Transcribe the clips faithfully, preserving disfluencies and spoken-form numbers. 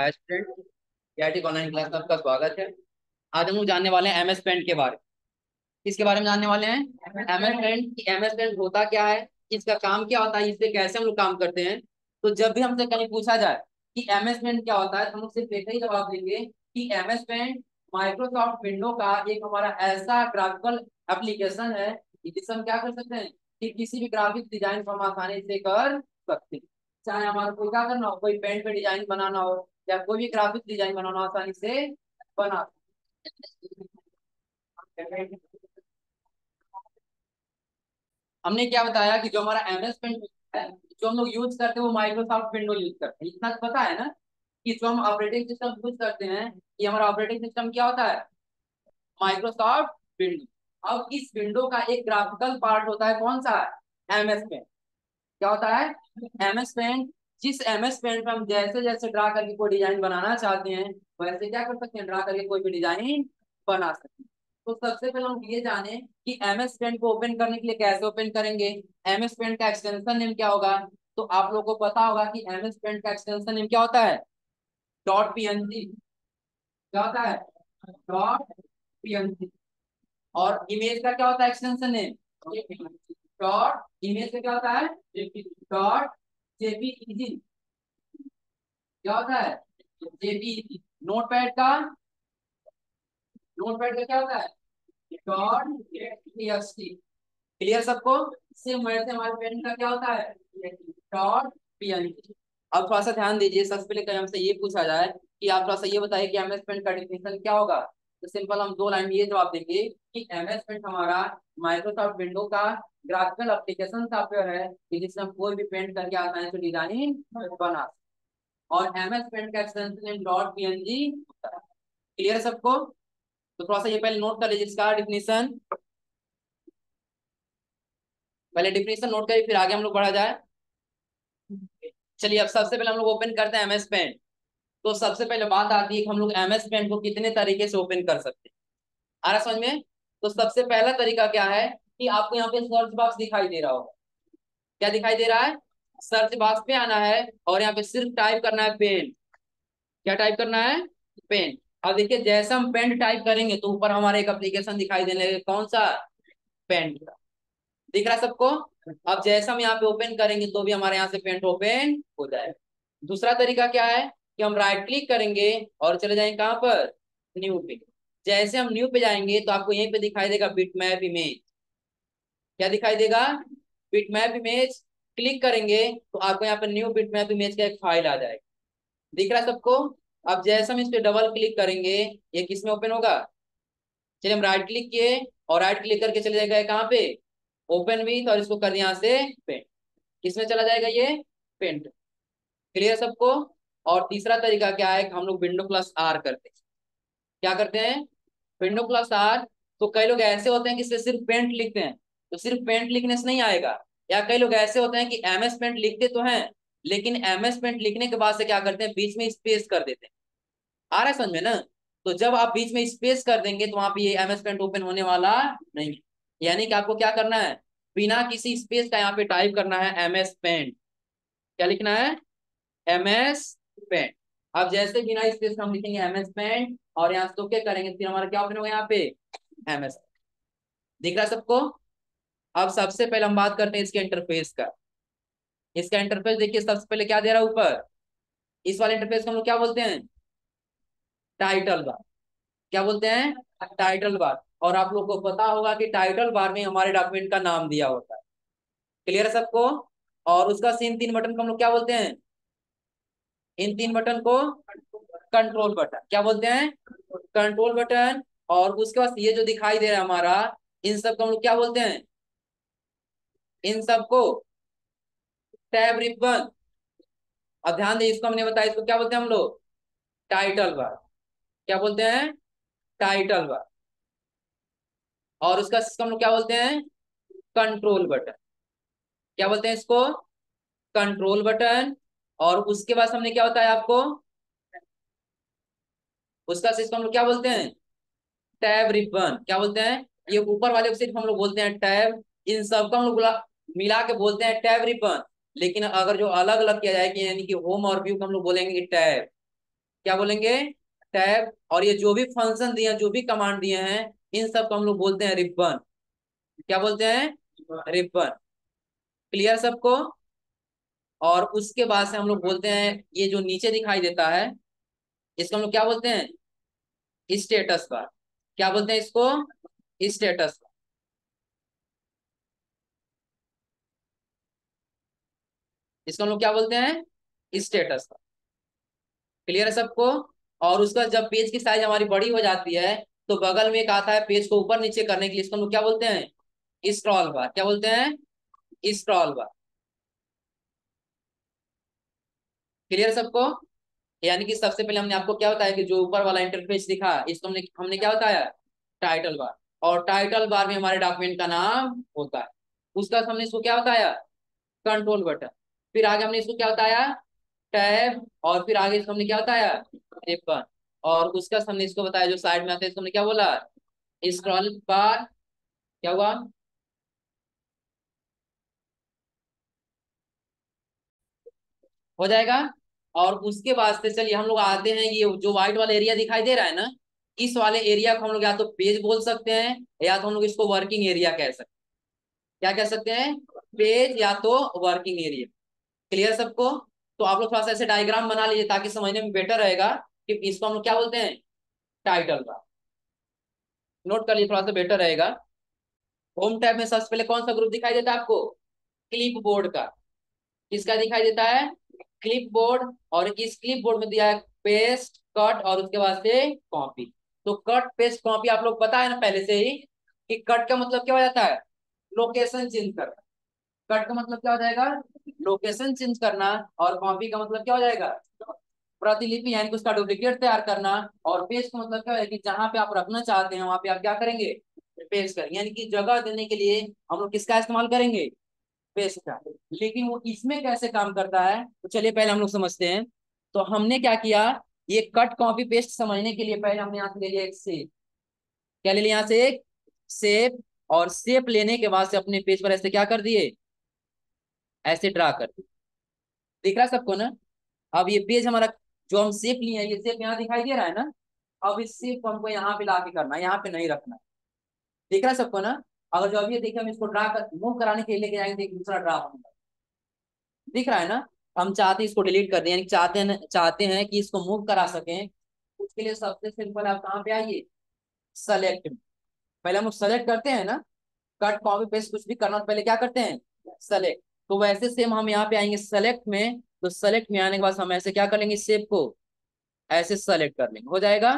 हाय student, TIT online class में आपका स्वागत है। आज हम लोग जानने वाले हैं एमएस पेंट के बारे में। किसके बारे में जानने वाले हैं? MS paint. एमएस पेंट होता क्या है, इसका काम क्या होता है, इससे कैसे हम लोग काम करते हैं। तो जब भी हमसे कहीं पूछा जाए कि एमएस पेंट क्या होता है, तो हम लोग सिर्फ एक ही जवाब देंगे कि एमएस पेंट माइक्रोसॉफ्ट विंडो का एक हमारा ऐसा ग्राफिकल एप्लीकेशन है जिससे हम क्या कर सकते हैं कि किसी भी ग्राफिक डिजाइन को हम आसानी से कर सकते हैं। चाहे हमारा कोई क्या करना हो, कोई पेंट पे डिजाइन बनाना हो या कोई भी ग्राफिक डिजाइन बनाना आसानी से बना। हमने क्या बताया कि जो हमारा एमएस पेंट है, जो हम लोग यूज करते हैं वो माइक्रोसॉफ्ट विंडो यूज करते हैं। इतना पता है ना कि जो हम ऑपरेटिंग सिस्टम यूज करते हैं, ये हमारा ऑपरेटिंग सिस्टम क्या होता है? Microsoft window. अब इस विंडो का एक ग्राफिकल पार्ट होता है, कौन सा? MS paint. क्या होता है? MS paint. जिस एमएस पेंट में हम जैसे जैसे ड्रा करके कोई डिजाइन बनाना चाहते हैं, वैसे क्या कर सकते हैं, ड्रा करके कोई भी डिजाइन बना सकते हैं। तो सबसे पहले हम ये जाने कि एमएस पेंट को ओपन करने के लिए कैसे ओपन करेंगे। एमएस पेंट का एक्सटेंशन नेम क्या होगा? तो आप लोगों को पता होगा कि एमएस पेंट का एक्सटेंशन नेम क्या होता है, डॉट पीएनजी। क्या होता है? Dot PNG. और इमेज का क्या होता है एक्सटेंशन नेम? डॉट इमेज का क्या होता है? Dot JPEG. क्या होता है? जेपीईजी। नोटपैड का नोटपैड का क्या होता है? Dot P S T. Clear सबको? सेम वैसे हमारे पेन का क्या होता है? Dot P N G. अब थोड़ा सा ध्यान दीजिए, सबसे पहले कहीं हमसे ये पूछा जाए कि आप थोड़ा सा ये बताइए कि एमएस पेंट का डेफिनेशन क्या होगा, तो सिंपल हम दो लाइन ये जवाब देंगे कि एमएस पेंट हमारा माइक्रोसॉफ्ट विंडो का ग्राफिकल एप्लीकेशन सॉफ्टवेयर है कि जिसमें हम कोई भी पेंट करके आसानी से डिजाइन बना। और एमएस पेंट का एक्सटेंशन डॉट पीएनजी। क्लियर सबको? तो थोड़ा सा ये पहले नोट कर लीजिए इसका डेफिनेशन। पहले डेफिनेशन नोट करिए, फिर आगे हम लोग बढ़ा जाए। चलिए, अब सबसे पहले हम लोग ओपन करते हैं एमएस पेंट। तो सबसे पहले बात आती है कि हम लोग एमएस पेंट को कितने तरीके से ओपन कर सकते हैं। आ रहा समझ में? तो सबसे पहला तरीका क्या है कि आपको यहाँ पे सर्च बॉक्स दिखाई दे रहा होगा। क्या दिखाई दे रहा है? सर्च बॉक्स पे आना है और यहाँ पे सिर्फ टाइप करना है पेन। क्या टाइप करना है? पेन। अब देखिए, जैसे हम पेन टाइप करेंगे तो ऊपर हमारे एक एप्लीकेशन दिखाई देने लगेगा। कौन सा? पेन। दिख रहा सबको? अब जैसा हम यहाँ पे ओपन करेंगे तो भी हमारे यहाँ से पेंट ओपन हो जाएगा। दूसरा तरीका क्या है कि हम राइट क्लिक करेंगे और चले जाएंगे कहाँ पर? न्यू पे। जैसे हम न्यू पे जाएंगे तो आपको यहीं पे दिखाई देगा बिटमैप इमेज। क्या दिखाई देगा? Bitmap image. क्लिक करेंगे तो आपको यहाँ पे न्यू बिटमैप इमेज का एक फाइल आ जाएगा। दिख रहा सबको? अब जैसे हम इस पे डबल क्लिक करेंगे, ये किस में ओपन होगा? चलिए, हम राइट क्लिक किए और राइट क्लिक करके चले जाएगा कहाँ पे? ओपन विथ, और इसको कर यहाँ से पेंट। किस में चला जाएगा? ये पेंट। क्लियर सबको? और तीसरा तरीका क्या है कि हम लोग विंडो प्लस आर करते हैं। क्या करते हैं? Window plus R. तो कई लोग ऐसे होते हैं कि इससे सिर्फ पेंट लिखते हैं, तो सिर्फ पेंट लिखने से नहीं आएगा। या कई लोग ऐसे होते हैं कि एमएस पेंट लिखते तो हैं, लेकिन एमएस पेंट लिखने के बाद से क्या करते हैं, बीच में स्पेस कर देते हैं। आ रहा है समझ में ना? तो जब आप बीच में स्पेस कर देंगे तो वहां पे ये एमएस पेंट ओपन होने वाला नहीं है। यानी कि आपको क्या करना है, बिना किसी स्पेस का यहाँ पे टाइप करना है एमएस पेंट। क्या लिखना है? MS paint. अब जैसे बिना स्पेस हम लिखेंगे एमएस पेंट और यहाँ तो क्या करेंगे, फिर हमारा क्या ओपन होगा यहाँ पे? एमएस। दिख रहा सबको? अब सबसे पहले हम बात करते हैं इसके इंटरफेस का। इसका इंटरफेस देखिए, सबसे पहले क्या दे रहा है ऊपर? इस वाले इंटरफेस को हम लोग क्या बोलते हैं? Title bar. क्या बोलते हैं? Title bar. और आप लोग को पता होगा कि टाइटल बार में हमारे डॉक्यूमेंट का नाम दिया होता है। क्लियर है सबको? और उसका सीन तीन बटन को हम लोग क्या बोलते हैं? इन तीन बटन को कंट्रोल बटन। क्या बोलते हैं? Control button. और उसके बाद ये जो दिखाई दे रहा है हमारा, इन सब को हम लोग क्या बोलते हैं? इन सबको टैब रिबन। अब ध्यान दें, इसको हमने बताया, इसको क्या बोलते हैं हम लोग? Title bar. क्या बोलते हैं? Title bar. और उसका हम लोग क्या बोलते हैं? Control button. क्या बोलते हैं इसको? Control button. और उसके बाद हमने क्या बताया आपको? उसका सिस्टम हम लोग क्या बोलते हैं? Tab ribbon. क्या बोलते हैं? ये ऊपर वाले सिर्फ हम लोग बोलते हैं टैब, इन सब को हम लोग मिला के बोलते हैं टैब रिबन। लेकिन अगर जो अलग अलग किया जाएगा, यानी कि होम और व्यू को हम लोग बोलेंगे टैब। क्या बोलेंगे टैब। और ये जो भी फंक्शन दिए हैं, जो भी कमांड दिए हैं, इन सब को हम लोग बोलते हैं रिबन। क्या बोलते हैं? रिबन। क्लियर सबको? और उसके बाद से हम लोग बोलते हैं ये जो नीचे दिखाई देता है इसको हम लोग क्या बोलते हैं? Status bar. क्या बोलते हैं इसको? Status bar. इसको हम लोग क्या बोलते हैं? स्टेटस बार। क्लियर है सबको? और उसका जब पेज की साइज हमारी बड़ी हो जाती है तो बगल में एक आता है पेज को ऊपर नीचे करने के लिए, इसको हम लोग क्या बोलते हैं? Scroll bar. क्या बोलते हैं? स्क्रॉल बार। क्लियर सबको? यानी कि सबसे पहले हमने आपको क्या बताया कि जो ऊपर वाला इंटरफेस दिखा इसको हमने हमने क्या बताया? Title bar. और टाइटल बार में हमारे डॉक्यूमेंट का नाम होता है। उसका हमने इसको क्या बताया? Control button. फिर आगे हमने इसको क्या बताया? टैब। और फिर आगे इसको हमने क्या बताया? रिबन। और उसका हमने इसको बताया जो साइड में आता है इसको हमने क्या बोला? Scroll bar. क्या हुआ? हो जाएगा। और उसके बाद से चलिए हम लोग आते हैं, ये जो व्हाइट वाला एरिया दिखाई दे रहा है ना, इस वाले एरिया को हम लोग या तो पेज बोल सकते हैं या तो हम लोग इसको वर्किंग एरिया कह सकते हैं। क्या कह सकते हैं? पेज या तो वर्किंग एरिया। क्लियर सबको? तो आप लोग थोड़ा सा ऐसे डायग्राम बना लीजिए ताकि समझने में बेटर रहेगा कि इसको हम लोग क्या बोलते हैं? टाइटल बार। नोट कर लीजिए, थोड़ा सा बेटर रहेगा। होम टैब में सबसे पहले कौन सा ग्रुप दिखाई देता है आपको? क्लिपबोर्ड का। किसका दिखाई देता है? क्लिपबोर्ड। और इस क्लिपबोर्ड में दिया है पेस्ट, कट और उसके बाद से कॉपी। तो कट पेस्ट कॉपी आप लोग पता है ना पहले से ही कि कट का मतलब क्या हो जाता है? लोकेशन चेंज करना। कट का मतलब क्या हो जाएगा? लोकेशन चेंज करना। और कॉपी का मतलब क्या हो जाएगा? प्रतिलिपि, यानी कि उसका डुप्लीकेट तैयार करना। और पेस्ट का मतलब क्या है कि जहां पे आप रखना चाहते हैं वहां पे आप क्या करेंगे? पेस्ट करेंगे। यानी कि जगह देने के लिए हम लोग किसका इस्तेमाल करेंगे? पेस्ट का। लेकिन वो इसमें कैसे काम करता है तो चलिए पहले हम लोग समझते हैं। तो हमने क्या किया, ये कट कॉपी पेस्ट समझने के लिए पहले हमने यहाँ से ले लिया एक सेप। क्या ले लिया? यहाँ से एक सेप। और सेप लेने के बाद से अपने पेज पर ऐसे क्या कर दिए? ऐसे ड्रा कर दिए। दिख रहा सबको ना? अब ये पेज हमारा जो हम सेप लिए हैं, ये सेप यहाँ दिखाई दे रहा है ना, अब इस सेप को हमको यहाँ पे ला के करना है, यहाँ पे नहीं रखना। दिख रहा सबको ना? अगर जो अभी देखिए हम इसको ड्रा कर मूव कराने के लिए लेके जाएंगे तो दूसरा ड्रा होगा। दिख रहा है ना? हम चाहते हैं इसको डिलीट कर दें, यानी चाहते हैं चाहते हैं कि इसको मूव करा सकें। उसके लिए सबसे सिंपल आप कहाँ पे आइए? सेलेक्ट। पहले हम सेलेक्ट करते हैं ना, कट कॉपी पेस्ट कुछ भी करना पहले क्या करते हैं? सेलेक्ट। तो वैसे सेम हम यहाँ पे आएंगे सेलेक्ट में। तो सेलेक्ट में आने के बाद हम ऐसे क्या कर लेंगे? सेव को ऐसे सेलेक्ट कर लेंगे। हो जाएगा?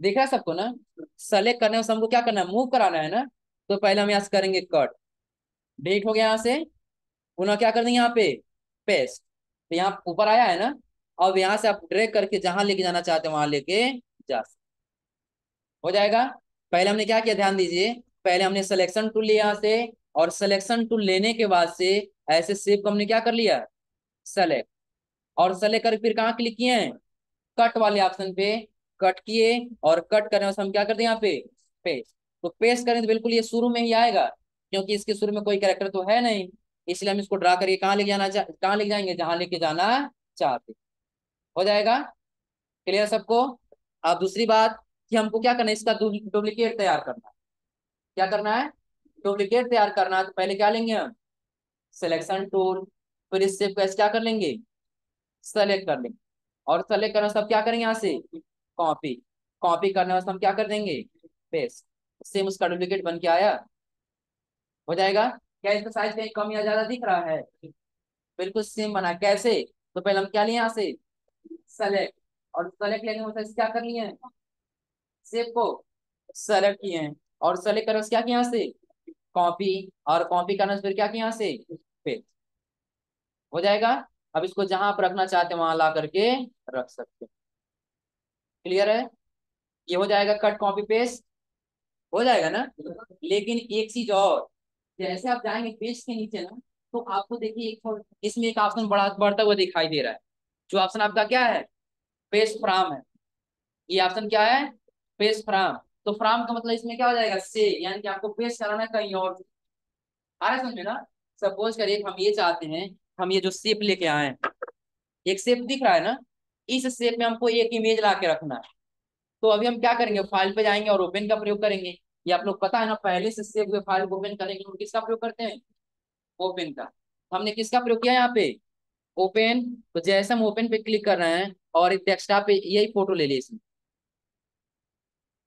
दिख रहा है सबको ना? सेलेक्ट करने से हमको क्या करना है? मूव कराना है ना। तो पहले हम यहाँ से करेंगे कट, डिलीट हो गया यहाँ से। पुनः क्या कर देंगे? यहाँ पे पेस्ट। तो यहाँ ऊपर आया है ना, अब यहाँ से आप ड्रैग करके जहां लेके जाना चाहते हैं वहां लेके जा सकते। हो जाएगा? पहले हमने क्या किया? ध्यान दीजिए, पहले हमने सिलेक्शन टूल लिया यहाँ से। और सिलेक्शन टूल लेने के बाद से ऐसे सेव को हमने क्या कर लिया? सेलेक्ट। और सेलेक्ट करके फिर कहाँ क्लिक किए हैं? कट वाले ऑप्शन पे कट किए। और कट करने से हम क्या कर दें? यहाँ पे पेस्ट। तो पेस्ट करें तो बिल्कुल ये शुरू में ही आएगा, क्योंकि इसके शुरू में कोई कैरेक्टर तो है नहीं, इसलिए हम इसको ड्रा करके कहाँ लेके जाना कहाँ लेके जाएंगे? जहां लेके जाना चाहते। हो जाएगा? क्लियर सबको? अब दूसरी बात कि हमको क्या करना है? इसका डुप्लीकेट तैयार करना है। क्या करना है? डुप्लीकेट तैयार करना है। तो पहले क्या लेंगे हम? Selection tool. फिर इस सेव को क्या कर लेंगे? सेलेक्ट कर लेंगे। और सेलेक्ट करने से हम क्या करेंगे? यहाँ से कॉपी। कॉपी करने से हम क्या कर देंगे? पेस्ट। सेम उसका डुप्लीकेट बन के आया। हो जाएगा? क्या इसका साइज कहीं कम या ज्यादा दिख रहा है? बिल्कुल सेम बना। कैसे? तो पहले हम क्या लिए यहाँ से? सेलेक्ट। और सेलेक्ट लेने के बाद क्या कर लिए हैं? सेव को सेलेक्ट किए हैं। और सेलेक्ट करने से क्या किया? यहाँ से कॉपी। और कॉपी करने से फिर क्या किया? यहाँ से पेस्ट। हो जाएगा? अब इसको जहां आप रखना चाहते हैं वहां ला करके रख सकते हैं। क्लियर है? ये हो जाएगा कट कॉपी पेस्ट। हो जाएगा ना? लेकिन एक चीज और, जैसे आप जाएंगे पेज के नीचे ना, तो आपको देखिए एक इसमें एक ऑप्शन बड़ा बढ़ता हुआ दिखाई दे रहा है। जो ऑप्शन आपका क्या है? पेज फ्रॉम है। ये ऑप्शन क्या है? Page from. तो फ्रॉम का मतलब इसमें क्या हो जाएगा? से, यानी कि आपको पेज कराना कहीं और। आ रहा है समझ में ना? सपोज करिए हम ये चाहते हैं, हम ये जो शेप लेके आए हैं, एक शेप दिख रहा है ना, इस शेप में हमको एक इमेज ला के रखना है। तो अभी हम क्या करेंगे, फाइल पे जाएंगे और ओपन का प्रयोग करेंगे। ये आप लोग पता है ना, पहले से सेव हुए फाइल को ओपन करेंगे हम किसका प्रयोग करते हैं, ओपन का। हमने किसका प्रयोग किया यहाँ पे, ओपन। तो जैसे हम ओपन पे क्लिक कर रहे हैं और एक डेस्कटॉप पे यही फोटो ले ली इसमें,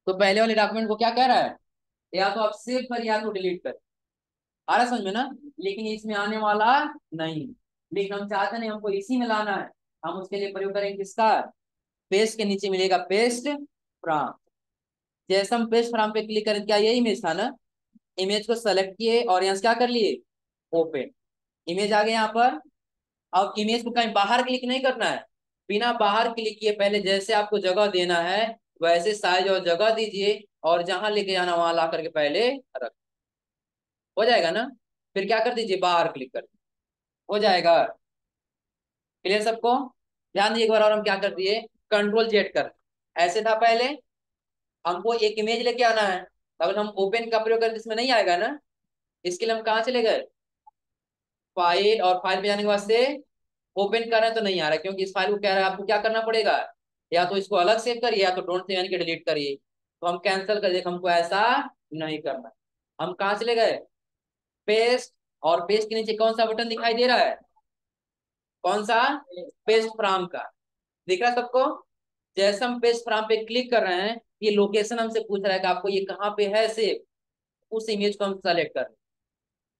तो पहले वाले डॉक्यूमेंट को क्या कह रहा है, या तो आप सेव कर या तो डिलीट कर। आ रहा समझ में ना, लेकिन इसमें आने वाला नहीं, लेकिन हम चाहते नहीं, हमको इसी में लाना है। हम उसके लिए प्रयोग करेंगे किसका, पेस्ट के नीचे मिलेगा पेस्ट फ्रॉम। जैसे हम पेस्ट फ्रॉम पे क्लिक करें, क्या ये इमेज था ना, इमेज को सेलेक्ट किए और यहाँ से क्या कर लिए, ओपन। इमेज आ गए यहाँ पर। अब इमेज को कहीं बाहर क्लिक नहीं करना है, बिना बाहर क्लिक किए पहले जैसे आपको जगह देना है वैसे साइज और जगह दीजिए और जहां लेके जाना वहां ला करके पहले रख, हो जाएगा ना। फिर क्या कर दीजिए, बाहर क्लिक कर दीजिए, हो जाएगा। क्लियर सबको? ध्यान दीजिए एक बार। और हम क्या कर दिए, कंट्रोल जेड कर। ऐसे था पहले, हमको एक इमेज लेके आना है, अगर हम ओपन का प्रयोग करें इसमें नहीं आएगा ना, इसके लिए हम कहाँ चले गए, फाइल, और फाइल पे जाने के बाद से ओपन कर रहे हैं तो नहीं आ रहा, क्योंकि इस फाइल को कह रहा है आपको क्या करना पड़ेगा, या तो इसको अलग सेव करिए या तो डोंट सेव यानी कि डिलीट करिए। तो हम कैंसिल कर दें, हमको ऐसा नहीं करना। हम कहाँ चले गए, पेस्ट, और पेस्ट के नीचे कौन सा बटन दिखाई दे रहा है, कौन सा, पेस्ट फ्रॉम का। दिख रहा सबको? जैसे हम पेस्ट फ्रॉम पे क्लिक कर रहे हैं, ये लोकेशन हमसे पूछ रहा है कि आपको ये कहाँ पे है सेव, उस इमेज को हम सेलेक्ट कर रहे हैं।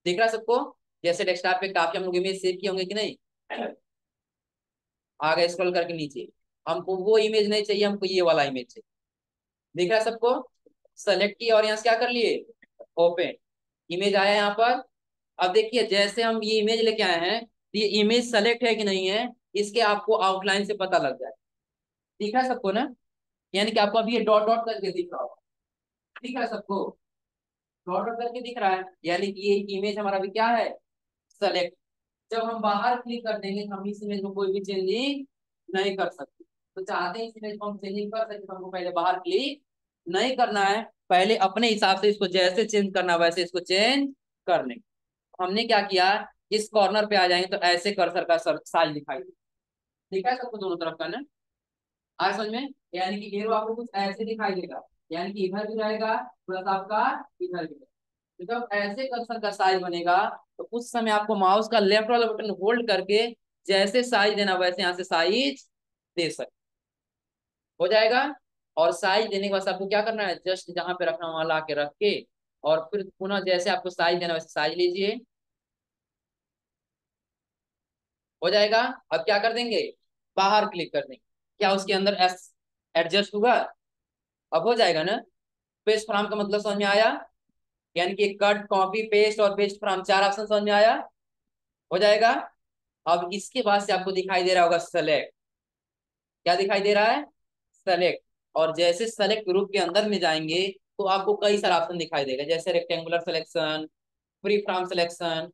दिख रहा सबको? जैसे डेस्कटॉप पे काफी हम लोग इमेज सेव किए होंगे कि नहीं, आगे स्क्रॉल करके नीचे। हमको वो इमेज नहीं चाहिए, हमको ये वाला इमेज चाहिए। दिख रहा सबको? सेलेक्ट किया और यहाँ से क्या कर लिए, ओपन। इमेज आया यहाँ पर। अब देखिए जैसे हम ये इमेज लेके आए हैं, ये इमेज सेलेक्ट है कि नहीं है, इसके आपको आउटलाइन से पता लग जाए। दिख रहा सबको ना, यानी कि आपको अभी ये डॉट डॉट करके दिख रहा होगा। दिख रहा सबको? डॉट डॉट करके दिख रहा है, यानी कि ये इमेज हमारा अभी क्या है, सेलेक्ट। जब हम बाहर क्लिक कर देंगे हम इस इमेज में कोई भी चेंजिंग नहीं कर सकते। तो चाहते हैं इस इमेज को हम चेंजिंग कर सकते, हमको पहले बाहर क्लिक नहीं करना है, पहले अपने हिसाब से इसको जैसे चेंज करना वैसे इसको चेंज करने। हमने क्या किया, इस कॉर्नर पे आ जाएंगे तो ऐसे कर्सर का साइज दिखाई दे। ठीक है सबको? दोनों तरफ का ना, आज समझ में, यानी कि एरो आपको कुछ ऐसे दिखाई देगा, यानी कि इधर भी रहेगा प्लस आपका इधर भी। तो जब ऐसे कर्सर का साइज बनेगा तो उस समय आपको माउस का लेफ्ट वाला बटन होल्ड करके जैसे साइज देना वैसे यहाँ से साइज दे सकते, हो जाएगा। और साइज देने के बाद आपको क्या करना है, जस्ट जहां पे रखना वहां ला के रख के और फिर पुनः जैसे आपको साइज देना वैसे साइज लीजिए, हो जाएगा। अब क्या कर देंगे, बाहर क्लिक कर देंगे। क्या उसके अंदर एडजस्ट होगा? अब हो जाएगा ना। पेस्ट फ्रॉम का मतलब समझ में आया, यानी कि कट, कॉपी, पेस्ट और पेस्ट फ्रॉम, चार ऑप्शन समझ में आया, हो जाएगा। अब इसके बाद से आपको दिखाई दे रहा होगा सेलेक्ट। क्या दिखाई दे रहा है, सेलेक्ट। और जैसे सेलेक्ट ग्रुप के अंदर में जाएंगे तो आपको कई सारा ऑप्शन दिखाई देगा, जैसे rectangular selection, free from selection.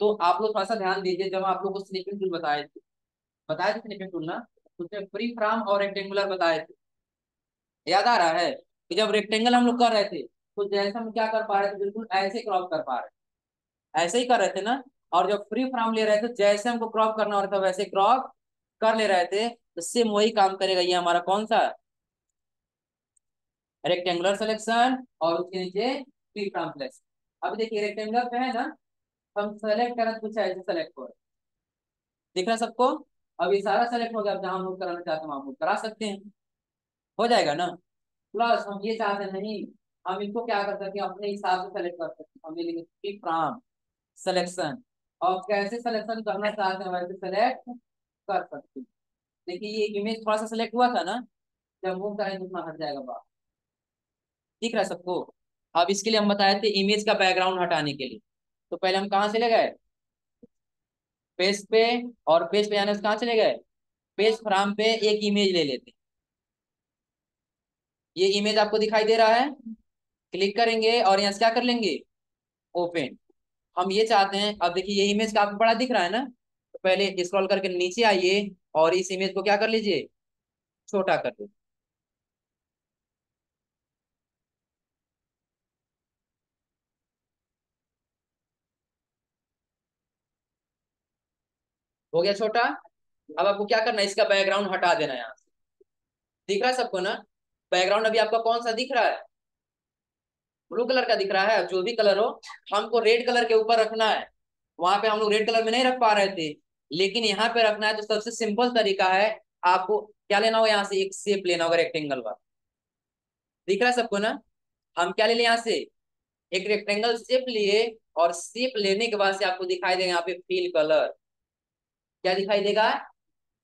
तो आप लोग थोड़ा सा ध्यान दीजिए, जब आप लोग को स्निपिंग टूल बताए थे बताए थे स्निपिंग टूल ना, उसमें फ्री फ्रॉम और रेक्टेंगुलर बताए थे, याद आ रहा है? कि जब रेक्टेंगल हम लोग कर रहे थे तो जैसे हम क्या कर पा रहे थे, बिल्कुल ऐसे क्रॉप कर पा रहे, ऐसे ही कर रहे थे ना। और जब फ्री फ्रॉम ले रहे थे, जैसे हमको क्रॉप करना हो रहा था वैसे क्रॉप कर ले रहे थे। तो सेम वही काम करेगा ये हमारा कौन सा, रेक्टेंगुलर सिलेक्शन और उसके नीचे फ्री फ्रॉम सिलेक्शन। अब देखिए रेक्टेंगुलर पे है ना, हम सेलेक्ट करें कुछ ऐसे सेलेक्ट हो रहा है, दिख रहा सबको? अब ये सारा सेलेक्ट हो गया। अब जहां मूव कराना चाहते हैं वहां मूव करा सकते हैं, हो जाएगा ना। प्लस हम ये चाहते नहीं, हम इनको क्या कर सकते हैं, अपने हिसाब से सेलेक्ट कर सकते हैं। हम ले लेंगे फ्री फ्रॉम सिलेक्शन और कैसे सिलेक्शन करना चाहते हैं वैसे सेलेक्ट कर सकते हैं। देखिए ये इमेज थोड़ा सा सेलेक्ट हुआ था ना, जब मूव करेंगे उतना हट जाएगा बाहर। दिख रहा है सबको? अब इसके लिए हम बताए थे इमेज का बैकग्राउंड हटाने के लिए। तो पहले हम कहाँ चले गए, पेस्ट पे, और पेस्ट पे जाने से कहाँ चले गए, पेस्ट फ्रॉम पे एक इमेज ले लेते। ये इमेज आपको दिखाई दे रहा है, क्लिक करेंगे और यहाँ से क्या कर लेंगे, ओपन। हम ये चाहते हैं, अब देखिए ये इमेज काफी बड़ा दिख रहा है ना, तो पहले स्क्रॉल करके नीचे आइए और इस इमेज को क्या कर लीजिए, छोटा कर लीजिए। हो गया छोटा। अब आपको क्या करना है, इसका बैकग्राउंड हटा देना है। यहाँ से दिख रहा है सबको ना बैकग्राउंड, अभी आपका कौन सा दिख रहा है, ब्लू कलर का दिख रहा है। जो भी कलर हो हमको रेड कलर के ऊपर रखना है, वहां पे हम लोग रेड कलर में नहीं रख पा रहे थे लेकिन यहाँ पे रखना है। तो सबसे सिंपल तरीका है, आपको क्या लेना होगा, यहाँ से एक शेप लेना होगा रेक्टेंगल वाला, दिख रहा है सबको ना। हम क्या ले लें, यहाँ से एक रेक्टेंगल शेप लिए और शेप लेने के बाद से आपको दिखाई देगा यहाँ पे फील कलर, क्या दिखाई देगा,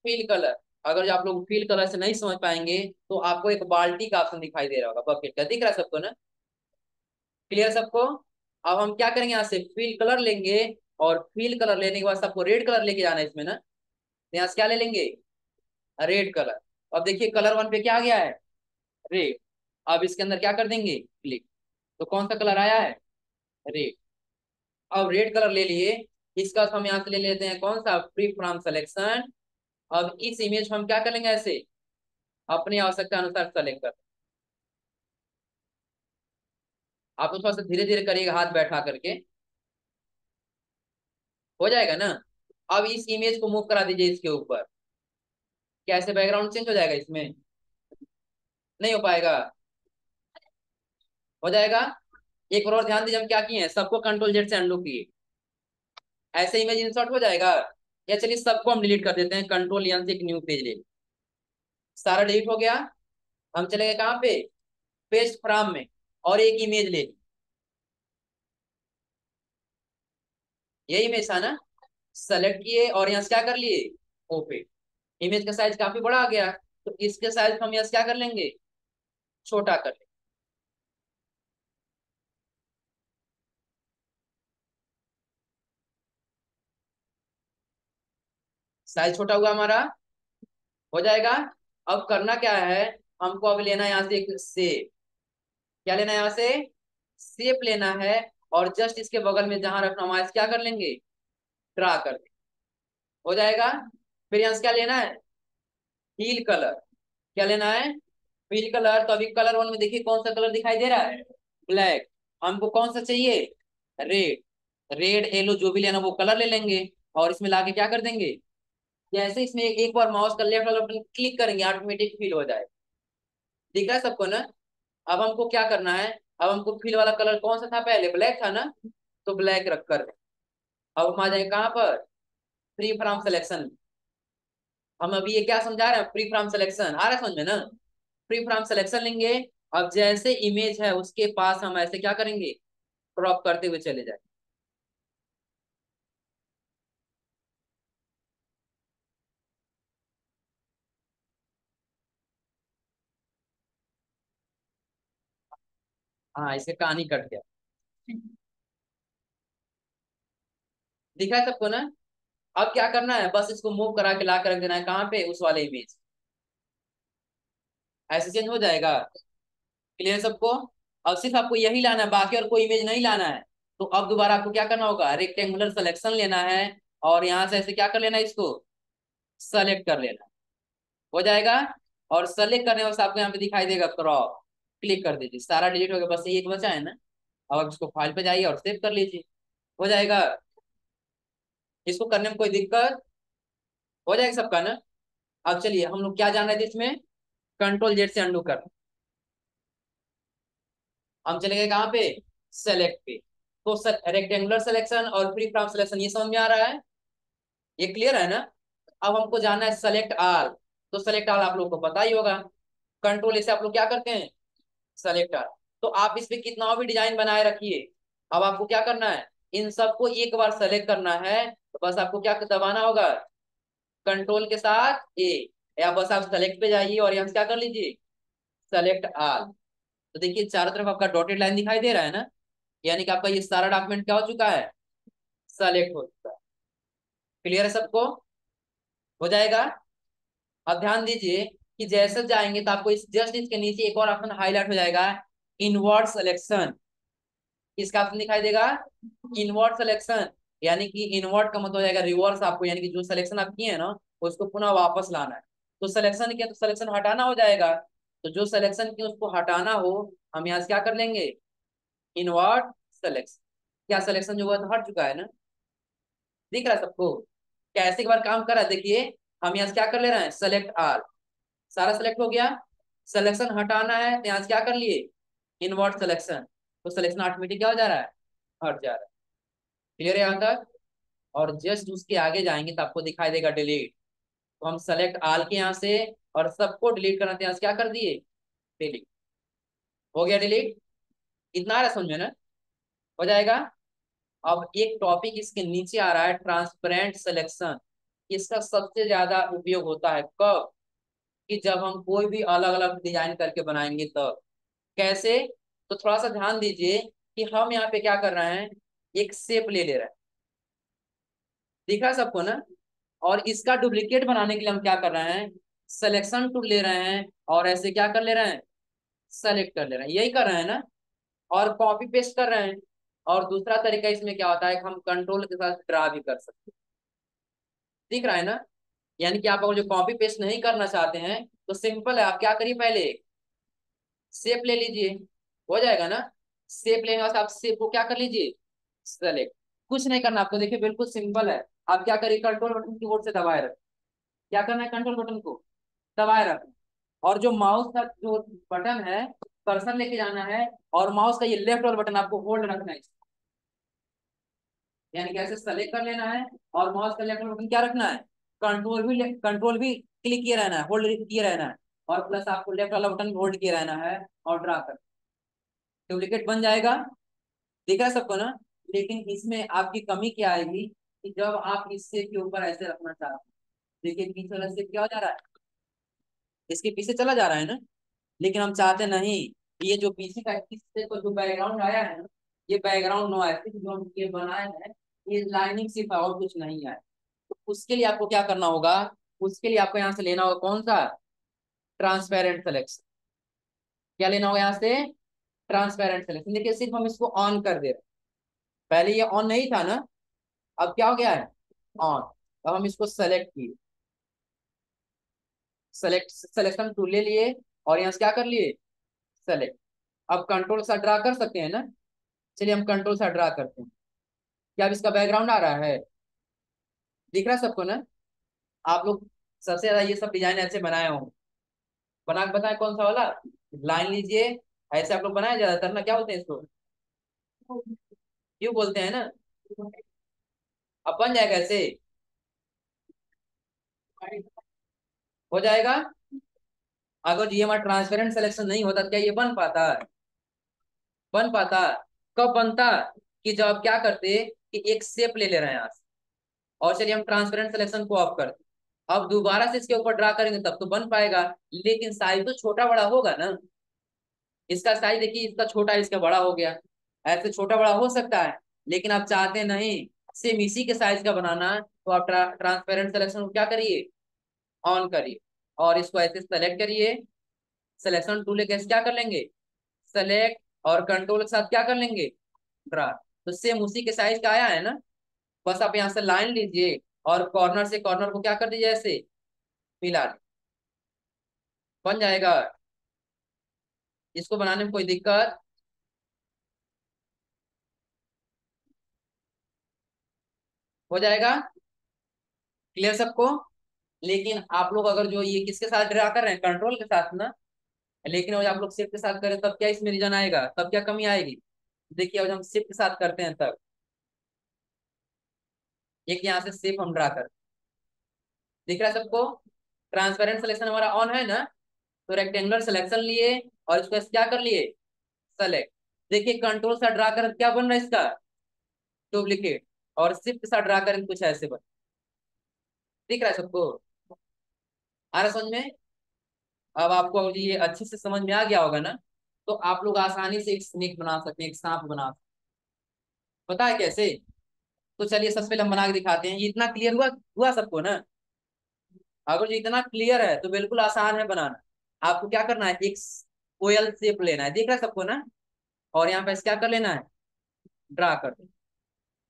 फील कलर। अगर जो आप लोग फील कलर से नहीं समझ पाएंगे तो आपको एक बाल्टी का ऑप्शन दिखाई दे रहा होगा, बकेट का, दिख रहा है सबको ना, क्लियर सबको। अब हम क्या करेंगे, यहाँ से फील कलर लेंगे और फील कलर लेने के बाद सबको रेड कलर लेके जाना है इसमें ना। यहाँ से क्या ले लेंगे, रेड कलर। अब देखिए कलर वन पे क्या आ गया है, रेड। अब इसके अंदर क्या कर देंगे, क्लिक, तो कौन सा कलर आया है, रेड। अब रेड कलर ले लिए, इसका हम यहाँ से ले लेते हैं कौन सा, फ्री फ्रॉम सिलेक्शन। अब इस इमेज को हम क्या करेंगे, ऐसे अपनी आवश्यकता अनुसार सेलेक्ट कर। आप थोड़ा सा धीरे धीरे करिएगा, हाथ बैठा करके हो जाएगा ना। अब इस इमेज को मूव करा दीजिए इसके ऊपर, कैसे बैकग्राउंड चेंज हो जाएगा, इसमें नहीं हो पाएगा, हो जाएगा। एक बार और ध्यान दीजिए, हम क्या किए हैं, सबको कंट्रोल जेड से अनडू किए, ऐसे इमेज इंसर्ट हो जाएगा। या चलिए सबको हम डिलीट कर देते हैं, कंट्रोल यहां से एक न्यू पेज ले, सारा डिलीट हो गया। हम चले गए कहाँ पे, पेस्ट फ्रॉम में, और एक इमेज ले ली, यही इमेज था ना, सेलेक्ट किए और यहाँ से क्या कर लिए, ओपे। इमेज का साइज काफी बड़ा आ गया, तो इसके साइज हम यहाँ से क्या कर लेंगे, छोटा कर लेंगे। साइज छोटा हुआ हमारा, हो जाएगा। अब करना क्या है, हमको अब लेना है यहाँ से एक शेप, क्या लेना है, यहाँ से शेप लेना है और जस्ट इसके बगल में जहां रखना हमारे क्या कर लेंगे, ड्रा कर लेंगे, हो जाएगा। फिर यहाँ से क्या लेना है, फील कलर, क्या लेना है, फील कलर। तो अभी कलर वन में देखिए कौन सा कलर दिखाई दे रहा है, ब्लैक। हमको कौन सा चाहिए, रेड। रेड येलो जो भी लेना वो कलर ले लेंगे और इसमें लाके क्या कर देंगे, जैसे इसमें एक बार माउस का लेफ्ट वाला बटन क्लिक करेंगे ऑटोमेटिक फील हो जाएगा, दिख रहा है सबको ना। अब हमको क्या करना है, अब हमको फील वाला कलर कौन सा था, पहले ब्लैक था ना, तो ब्लैक रख कर। अब हम आ जाएंगे कहाँ पर, फ्री फ्रॉम सिलेक्शन। हम अभी ये क्या समझा रहे हैं, फ्री फ्रॉम सिलेक्शन, आ रहा है समझ में ना। फ्री फ्रॉम सिलेक्शन लेंगे, अब जैसे इमेज है उसके पास हम ऐसे क्या करेंगे, क्रॉप करते हुए चले जाएंगे। हाँ, इसे कहानी कट गया, दिखा है सबको ना। अब क्या करना है, बस इसको मूव करा के ला कर रख देना है कहाँ पे, उस वाले इमेज, ऐसे चेंज हो जाएगा, क्लियर सबको। अब सिर्फ आपको यही लाना है, बाकी और कोई इमेज नहीं लाना है। तो अब दोबारा आपको क्या करना होगा, रेक्टेंगुलर सिलेक्शन लेना है और यहाँ से ऐसे क्या कर लेना है, इसको सेलेक्ट कर लेना, हो जाएगा। और सेलेक्ट करने वक्त आपको यहाँ पे दिखाई देगा क्रॉप, क्लिक कर दीजिए, सारा डिलीट हो गया, बस ये एक बचा है ना। अब आप इसको फाइल पे जाइए और सेव कर लीजिए, हो जाएगा। इसको करने में कोई दिक्कत, हो जाएगा सबका ना। अब चलिए हम लोग क्या जान रहे थे इसमें, कंट्रोल जेड से अंडू कर। हम चले गए कहाँ पे, सेलेक्ट पे। तो रेक्टेंगुलर सिलेक्शन और फ्री फ्रॉम सिलेक्शन ये समझ में आ रहा है, ये क्लियर है ना। अब हमको जाना है सेलेक्ट आल। तो सेलेक्ट आल आप लोग को पता ही होगा, कंट्रोल से आप लोग क्या करते हैं, सेलेक्ट आल। तो आप इसमें कितना भी डिजाइन बनाए रखिए, अब आपको क्या करना है, इन सबको एक बार सेलेक्ट करना है। तो बस आपको क्या दबाना होगा, कंट्रोल के साथ ए, या बस आप सेलेक्ट पे जाइए और यहाँ से क्या कर लीजिए, सेलेक्ट आल। तो देखिए चारों तरफ आपका डॉटेड लाइन दिखाई दे रहा है ना, यानी कि आपका ये सारा डॉक्यूमेंट क्या हो चुका है, सेलेक्ट हो चुका है, क्लियर है सबको, हो जाएगा। अब ध्यान दीजिए कि जैसे जाएंगे तो आपको इस जस्ट इसके नीचे एक और ऑप्शन हाईलाइट हो जाएगा, इनवर्ड सिलेक्शन, इसका ऑप्शन दिखाई देगा, इनवर्ड सिलेक्शन। यानी कि इनवर्ट का मतलब हो जाएगा रिवर्स, आपको यानी कि जो सिलेक्शन आप किए हैं ना उसको पुनः वापस लाना है। तो सिलेक्शन किया तो सिलेक्शन हटाना हो जाएगा, तो जो सिलेक्शन किया उसको हटाना हो, हम यहाँ से क्या कर लेंगे, इनवर्ट सिलेक्शन। क्या सिलेक्शन जो हुआ तो हट चुका है ना, दिख रहा है सबको, कैसे एक बार काम करा। देखिए हम यहाँ से क्या कर ले रहे हैं, सेलेक्ट आल, सारा सेलेक्ट हो गया। सिलेक्शन हटाना है तो यहाँ से क्या कर लिए, इनवर्ट सिलेक्शन, तो सिलेक्शन ऑटोमेटिक क्या हो जा रहा है, हट जा रहा है। क्लियर है यहाँ तक? और जस्ट उसके आगे जाएंगे तो आपको दिखाई देगा डिलीट, तो हम सेलेक्ट आल के यहाँ से और सबको डिलीट करना था, यहाँ से क्या कर दिए डिलीट, हो गया डिलीट। इतना आ रहा है समझ में ना, हो जाएगा। अब एक टॉपिक इसके नीचे आ रहा है, ट्रांसपेरेंट सिलेक्शन। इसका सबसे ज्यादा उपयोग होता है कब, कि जब हम कोई भी अलग अलग डिजाइन करके बनाएंगे तब। तो कैसे, तो थोड़ा सा ध्यान दीजिए कि हम यहाँ पे क्या कर रहे हैं, एक शेप ले ले रहे हैं, दिख रहा है सबको ना। और इसका डुप्लीकेट बनाने के लिए हम क्या कर रहे हैं, सिलेक्शन टूल ले रहे हैं और ऐसे क्या कर ले रहे हैं, सेलेक्ट कर ले रहे हैं, यही कर रहे हैं ना, और कॉपी पेस्ट कर रहे हैं। और दूसरा तरीका इसमें क्या होता है, हम कंट्रोल के साथ ड्रा भी कर सकते हैं, दिख रहा है ना। यानी कि आप अगर जो कॉपी पेस्ट नहीं करना चाहते हैं तो सिंपल है, आप क्या करिए, पहले शेप ले लीजिए, हो जाएगा ना। शेप लेने के बाद आप शेप को क्या कर लीजिए सेलेक्ट, कुछ नहीं करना आपको, देखिए बिल्कुल सिंपल है। आप क्या करिए, कंट्रोल बटन कीबोर्ड से दबाए रखें, क्या करना है, कंट्रोल बटन को दबाए रखें, और जो माउस का जो बटन है कर्सर लेके जाना है, और माउस का ये लेफ्ट वाला बटन आपको होल्ड रखना है, यानी कैसे सेलेक्ट कर लेना है और माउस का लेफ्ट बटन क्या रखना है, कंट्रोल भी कंट्रोल भी क्लिक किए रहना है, होल्ड किए रहना है, और प्लस आपको लेफ्ट वाला बटन होल्ड किए रहना है और ड्रा कर, डुप्लीकेट बन जाएगा, दिख रहा है सबको ना। लेकिन इसमें आपकी कमी क्या आएगी कि जब आप इस शेप के ऊपर ऐसे रखना चाहते हैं, देखिए पीछे वाला शेप क्या हो जा रहा है, इसके पीछे चला जा रहा है ना। लेकिन हम चाहते नहीं ये जो पीछे का इससे जो बैकग्राउंड आया है ना, ये बैकग्राउंड नो ऐसे जो हम ये बनाए हैं, ये लाइनिंग सिर्फ और कुछ नहीं है। तो उसके लिए आपको क्या करना होगा, उसके लिए आपको यहाँ से लेना होगा कौन सा, ट्रांसपेरेंट सिलेक्शन, क्या लेना होगा यहाँ से, ट्रांसपेरेंट सिलेक्शन। देखिए सिर्फ हम इसको ऑन कर दे रहे हैं, पहले ये ऑन नहीं था ना, अब क्या हो गया है ऑन। अब हम इसको सेलेक्ट किए, सेलेक्ट सिलेक्शन टूल ले लिए और यहाँ से क्या कर लिए सेलेक्ट। अब कंट्रोल सा ड्रा कर सकते हैं ना, चलिए हम कंट्रोल सा ड्रा करते हैं। क्या अब इसका बैकग्राउंड आ रहा है, दिख रहा है सबको ना। आप लोग सबसे ज्यादा ये सब डिजाइन ऐसे बनाए हो, बना के बताएं कौन सा वाला, लाइन लीजिए ऐसे आप लोग बनाए ज्यादातर ना, क्या बोलते हैं इसको, क्यों बोलते हैं ना। अब बन जाएगा ऐसे, हो जाएगा। अगर ये हमारा ट्रांसपेरेंट सिलेक्शन नहीं होता क्या ये बन पाता, बन पाता कब बनता, कि जब आप क्या करते कि एक शेप ले ले रहे हैं यहाँ से, और चलिए हम ट्रांसपेरेंट सिलेक्शन को ऑफ करते, अब दोबारा से इसके ऊपर ड्रा करेंगे तब तो बन पाएगा। लेकिन साइज तो छोटा बड़ा होगा ना, इसका साइज देखिए, इसका छोटा इसका बड़ा हो गया, ऐसे छोटा बड़ा हो सकता है। लेकिन आप चाहते नहीं सेम इसी के साइज का बनाना, तो आप ट्रा, ट्रांसपेरेंट सिलेक्शन को क्या करिए ऑन करिए और इसको ऐसे सेलेक्ट करिए, सिलेक्शन टूल लेके क्या कर लेंगे सेलेक्ट, और कंट्रोल के साथ क्या कर लेंगे ड्रा। तो सेम उसी के साइज का आया है ना, बस आप यहाँ से लाइन लीजिए और कॉर्नर से कॉर्नर को क्या कर दीजिए ऐसे मिला, बन जाएगा। इसको बनाने में कोई दिक्कत हो जाएगा, क्लियर सबको। लेकिन आप लोग अगर जो ये किसके साथ ड्रा कर रहे हैं, कंट्रोल के साथ ना, लेकिन अगर आप लोग शिफ्ट के साथ करें तब क्या इसमें रीजन आएगा, तब क्या कमी आएगी। देखिए अगर हम शिफ्ट के साथ करते हैं तब एक यहाँ से शेप हम ड्रा कर, दिख रहा है सबको। ट्रांसपेरेंट सिलेक्शन हमारा ऑन है ना, तो रेक्टेंगुलर सिलेक्शन लिए और इसको क्या कर लिए सेलेक्ट। देखिए कंट्रोल सा ड्रा कर क्या बन रहा है इसका डुप्लीकेट, और शिफ्ट सा ड्रा कर कुछ ऐसे बन, दिख रहा है सबको, आ रहा समझ में। अब आपको ये अच्छे से समझ में आ गया होगा ना, तो आप लोग आसानी से एक स्नेक बना सकते हैं, एक सांप बना सकते हैं, पता है कैसे। तो चलिए सबसे पहले हम बना के दिखाते हैं। ये इतना क्लियर हुआ हुआ सबको ना, अगर जो इतना क्लियर है तो बिल्कुल आसान है बनाना। आपको क्या करना है, एक कोयल शेप लेना है, देख रहा है सबको ना, और यहाँ पे क्या कर लेना है ड्रा कर,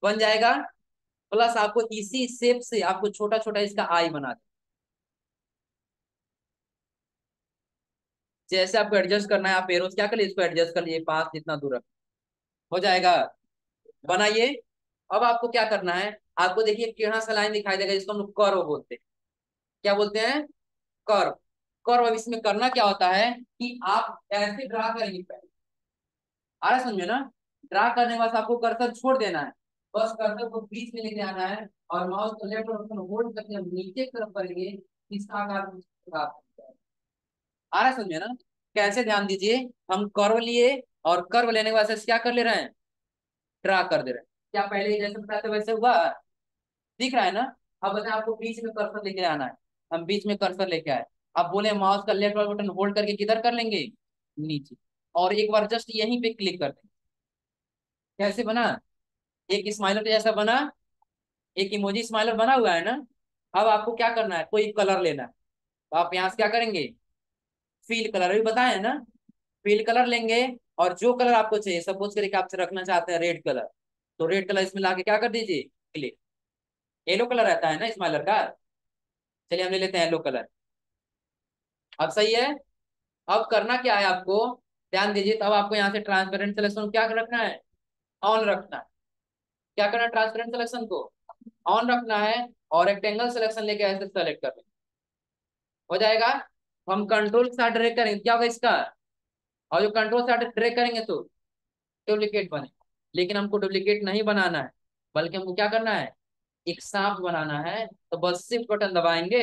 बन जाएगा। प्लस आपको इसी शेप से आपको छोटा छोटा इसका आई बना दे, जैसे आपको एडजस्ट करना है आप एरोस क्या कर लिए, इसको एडजस्ट कर लिए पास जितना दूर रख, हो जाएगा, बनाइए। अब आपको क्या करना है, आपको देखिए कहाँ से लाइन दिखाई देगा, जिसको हम लोग कर्व बोलते हैं, क्या बोलते हैं, कर्व। कर्व। अब इसमें करना क्या होता है कि आप ऐसे ड्रा करेंगे, आ रहा समझो ना, ड्रा करने के बाद आपको कर्सर छोड़ देना है, बस कर्सर को बीच में लेके आना है और माउस को लेफ्ट बटन होल्ड करके हम नीचे तरफ करेंगे, इसका आकार प्राप्त होगा। आ रहा समझो ना, कैसे ध्यान दीजिए, हम कर्व लिए और कर्व लेने के बाद क्या कर ले रहे हैं, ड्रा कर दे रहे हैं। क्या पहले जैसे बताते वैसे हुआ, दिख रहा है ना। अब बताए आपको बीच में कर्सर लेके आना है, हम बीच में कर्सर लेके आए, अब बोले माउस का लेफ्ट बटन होल्ड करके किधर कर लेंगे, नीचे, और एक बार जस्ट यहीं पे क्लिक कर देंगे। कैसे बना, एक स्माइलर जैसा बना, एक इमोजी स्माइलर बना हुआ है ना। अब आपको क्या करना है, कोई कलर लेना है, तो आप यहाँ से क्या करेंगे, फील कलर, अभी बताए ना, फील कलर लेंगे और जो कलर आपको चाहिए, सपोज करके आपसे रखना चाहते हैं रेड कलर, तो रेड कलर इसमें लाके क्या कर दीजिए क्लिक। येलो कलर रहता है ना स्माइलर का, चलिए हम ले लेते हैं येलो कलर। अब सही है। अब करना क्या है आपको, ध्यान दीजिए, तब आपको यहाँ से ट्रांसपेरेंट सिलेक्शन क्या रखना है, ऑन रखना है। क्या करना है, ट्रांसपेरेंट सिलेक्शन को ऑन रखना है और रेक्टेंगल सिलेक्शन लेके ऐसे सेलेक्ट करना, हो जाएगा। हम कंट्रोल के साथ ड्रैग करेंगे, क्या होगा इसका, और जो कंट्रोल साथ ड्रैग करेंगे तो डुप्लीकेट बनेगा, लेकिन हमको डुप्लीकेट नहीं बनाना है, बल्कि हमको क्या करना है, एक सांप बनाना है। तो बस शिफ्ट बटन दबाएंगे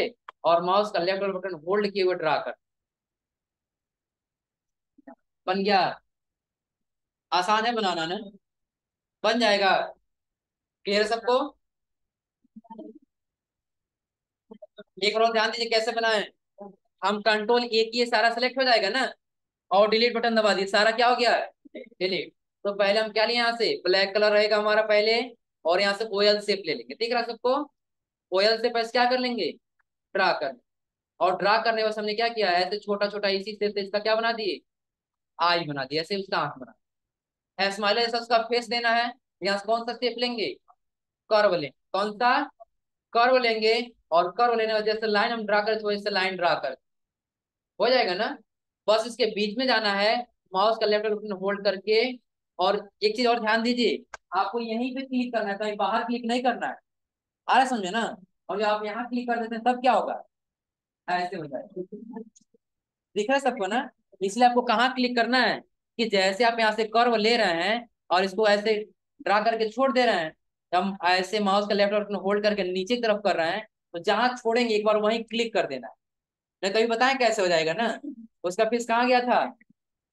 और माउस का लेफ्ट बटन होल्ड किए हुए ड्रा कर, बन गया। आसान है बनाना ना, बन जाएगा। क्लियर सबको? एक बार ध्यान दीजिए कैसे बनाए, हम कंट्रोल ए किए, सारा सेलेक्ट हो जाएगा ना, और डिलीट बटन दबा दिए, सारा क्या हो गया, डिलीट। तो पहले हम क्या लिए, यहाँ से ब्लैक कलर रहेगा हमारा पहले, और यहाँ से ओयल शेप ले लेंगे, ठीक है सबको। ओयल शेप ऐसे क्या कर लेंगे, ड्रा कर, और ड्रा करने के बाद हमने क्या किया, ऐसे छोटा छोटा इसी शेप से इसका क्या बना दिए, आई बना दिया, ऐसे उसका आंख बना, स्माइलर जैसा उसका फेस देना है। यहाँ से कौन सा शेप लेंगे, कर्व लेंगे, कौन सा कर्व लेंगे, और कर्व लेने के बाद जैसे लाइन हम ड्रा करते वैसे लाइन ड्रा कर, हो जाएगा ना। बस इसके बीच में जाना है, माउस का लेफ्ट बटन होल्ड करके, और एक चीज और ध्यान दीजिए, आपको यहीं पे क्लिक करना है, कहीं बाहर क्लिक नहीं करना है, आ रहा समझे ना। और जब आप यहाँ क्लिक कर देते हैं तब क्या होगा, ऐसे हो जाएगा, दिख रहा है सबको ना। इसलिए आपको कहाँ क्लिक करना है कि जैसे आप यहाँ से कर्व ले रहे हैं और इसको ऐसे ड्रा करके छोड़ दे रहे हैं, हम ऐसे माउस का लेफ्ट बटन होल्ड करके नीचे की तरफ कर रहे हैं, तो जहाँ छोड़ेंगे एक बार वहीं क्लिक कर देना है। नहीं तो अभी बताएं कैसे हो जाएगा ना, उसका फेस कहाँ गया था,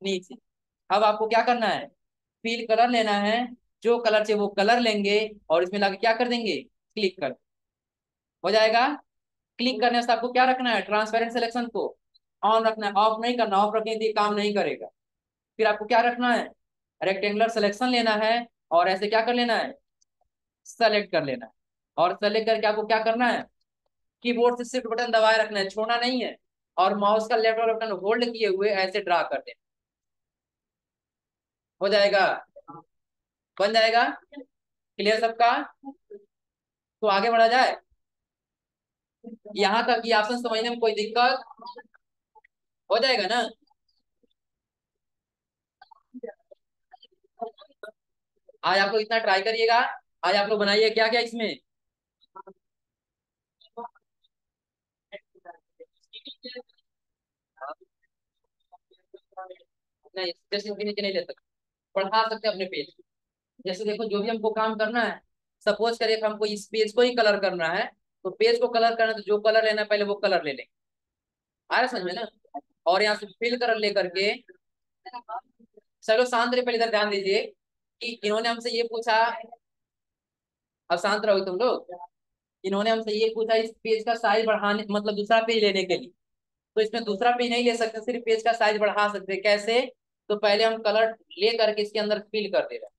नीचे। अब आपको क्या करना है, फील कलर लेना है, जो कलर चाहिए वो कलर लेंगे और इसमें लाके क्या कर देंगे, क्लिक कर, हो जाएगा। क्लिक करने से आपको क्या रखना है, ट्रांसपेरेंट सिलेक्शन को ऑन रखना है, ऑफ नहीं करना, ऑफ रखेंगे काम नहीं करेगा। फिर आपको क्या रखना है, रेक्टेंगुलर सिलेक्शन लेना है और ऐसे क्या कर लेना है, सेलेक्ट कर लेना है, और सेलेक्ट करके आपको क्या करना है, कीबोर्ड से शिफ्ट बटन दबाए रखना है, छोड़ना नहीं है, और माउस का लेफ्ट बटन होल्ड किए हुए ऐसे ड्रा कर देना, हो जाएगा, बन जाएगा। क्लियर सबका? तो आगे बढ़ा जाए, यहाँ तक ये ऑप्शन समझने में कोई दिक्कत हो जाएगा ना। आज आप लोग इतना ट्राई करिएगा, आज आप लोग बनाइए क्या क्या इसमें, नहीं जैसे नीचे नहीं ले सकते, पढ़ा सकते अपने पेज। जैसे देखो जो भी हमको काम करना है, सपोज करिए हमको इस पेज को ही कलर करना है, तो पेज को कलर करना है तो जो कलर लेना है पहले वो कलर ले लेंगे, आ रहा समझ में ना। और यहाँ से फिल कलर ले करके, चलो शांत रहे, पहले इधर ध्यान दीजिए कि इन्होंने हमसे ये पूछा, अब शांत रहो तुम लोग, इन्होंने हमसे ये पूछा इस पेज का साइज बढ़ाने, मतलब दूसरा पेज लेने के लिए, तो इसमें दूसरा पेज नहीं ले सकते, सिर्फ पेज का साइज बढ़ा सकते। कैसे, तो पहले हम कलर ले करके इसके अंदर फिल कर दे रहे हैं,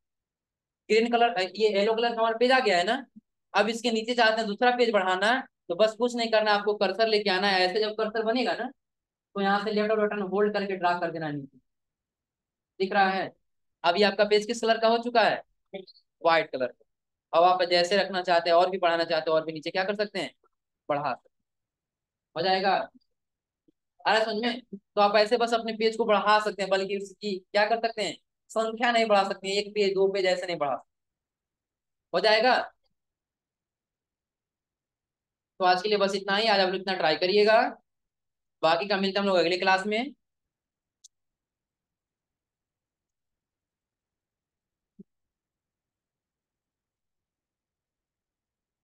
ग्रीन कलर, ये येलो कलर हमारा पेज आ गया है ना। अब इसके नीचे चाहते हैं दूसरा पेज बढ़ाना, तो बस कुछ नहीं करना, आपको कर्सर लेके आना है, ऐसे जब कर्सर बनेगा ना तो यहाँ से लेफ्ट बटन होल्ड करके ड्रा कर देना नीचे, दिख रहा है। अभी आपका पेज किस कलर का हो चुका है, व्हाइट कलर का। अब आप जैसे रखना चाहते हैं और भी बढ़ाना चाहते हैं और भी नीचे क्या कर सकते हैं, बढ़ा सकते, हो जाएगा। अरे समझ में, तो आप ऐसे बस अपने पेज को बढ़ा सकते हैं, बल्कि उसकी क्या कर सकते हैं, संख्या नहीं बढ़ा सकते हैं, एक पेज दो पेज ऐसे नहीं बढ़ा सकते, हो जाएगा। तो आज के लिए बस इतना ही। आज आप लोग इतना ट्राई करिएगा, बाकी का मिलते हम लोग अगले क्लास में।